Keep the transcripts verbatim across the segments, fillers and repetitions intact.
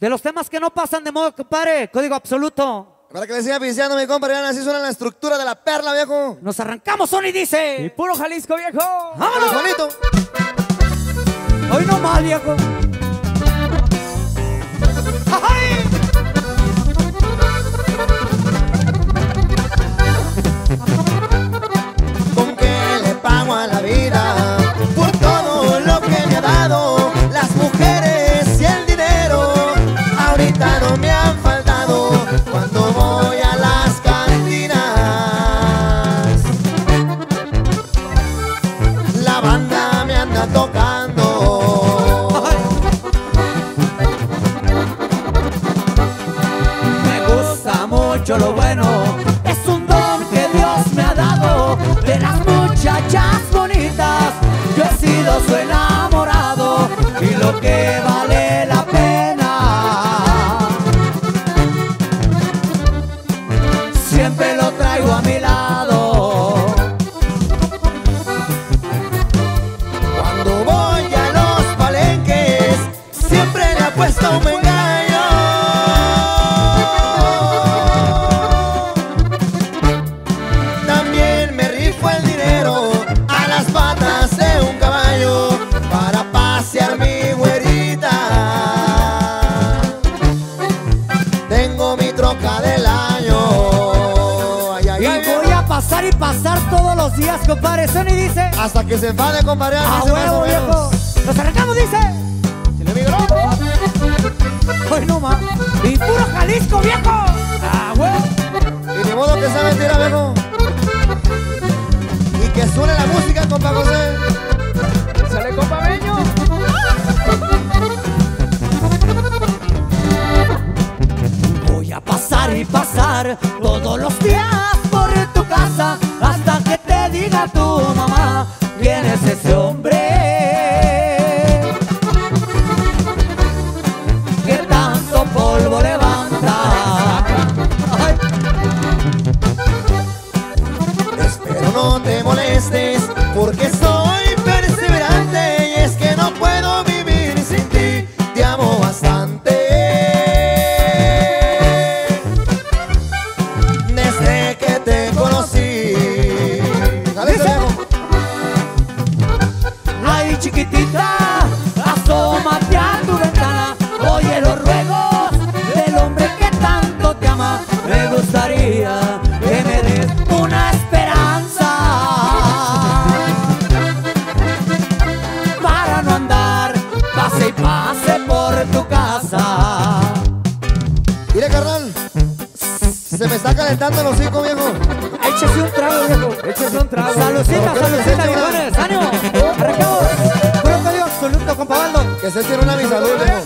De los temas que no pasan de moda, compadre. Código absoluto. Para que le siga viciando, mi compadre. Así suena La Estructura De La Perla, viejo. Nos arrancamos, Sony dice. Y puro Jalisco, viejo. ¡Vámonos! Bonito. Hoy no mal, viejo. ¡Ay! ¿Con qué le pago a la vida por todo lo que me ha dado? Las mujeres y el dinero ahorita no me han faltado cuando voy a las cantinas. La banda me anda tocando. Me gusta mucho lo bueno, es un don que Dios me ha dado. De las muchachas bonitas yo he sido su enamorado, y lo que vale la pena siempre lo traigo a mi lado. Cuando voy a los palenques siempre le apuesto un engaño. También me rifo el dinero a las patas de un caballo para pasear mi güerita. Tengo mi troca del año. Ay, ay, ay, voy a pasar y pasar todos los días, compadre. Sony dice. Hasta que se enfade, compadre. A Así se huevo, más o menos. viejo. Nos arrancamos, dice. Chile, mi grupo. Hoy no más. Y puro Jalisco, viejo. A huevo. Y ni modo que sea mentira, viejo. Y que suene la música, compa José. Sale, compa Beño. Voy a pasar y pasar todos los días por tu casa hasta que te diga tu mamá quién es ese hombre que tanto polvo levanta. Ay. Espero no te molestes porque soy perseverante y es que no puedo vivir sin ti. Te amo bastante. Desde que te conocí. Dale, se ve. Ay, chiquitita, asómate a tu ventana. Oye los ruegos del hombre que tanto te ama. Me gustaría que me des una esperanza para no andar pase y pase por tu casa. Mire, carnal. Se me está calentando el hocico, viejo. Échese un trago, viejo. Échese un trago. Salucita, Pero que les salucita, eche una- viejones. ¡Ánimo! Arrancamos. Puro código absoluto, compa Baldo. Que se tiene una mi salud, viejo.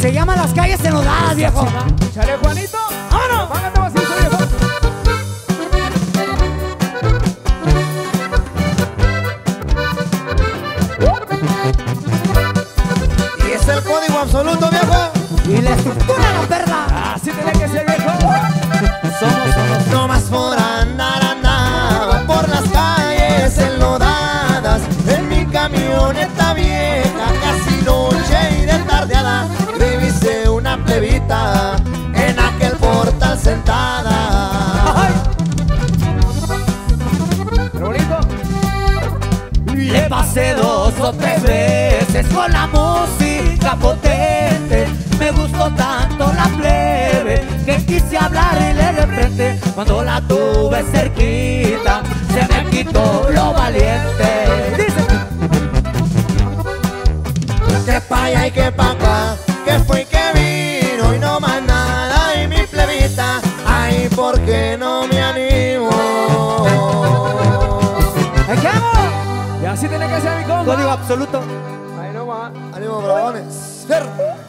Se llama Las calles enodadas, viejo. Chale, Juanito. ¡Vámonos! Págate vasito, viejo. Y es el código absoluto, viejo. Y la estructura de la perla. Así tiene que ser, viejo. Somos, somos. No más por andar, andaba por las calles enlodadas en mi camioneta vieja, casi noche y de tardeada. Revisé una plebita en aquel portal sentada. Pero bonito. Le pasé dos o tres veces con la música potente. Me gustó tanto la plebe que quise hablarle de frente. Cuando la tuve cerquita se me quitó lo valiente. Dice que pa' allá y que pa' acá, que fue y que vino y no más nada. Y mi plebita, ay, ¿por qué no me animo? ¡Echamos! Y así tiene que ser, mi compa. Código absoluto. Ahí no va. Ánimo, bravones. Fer.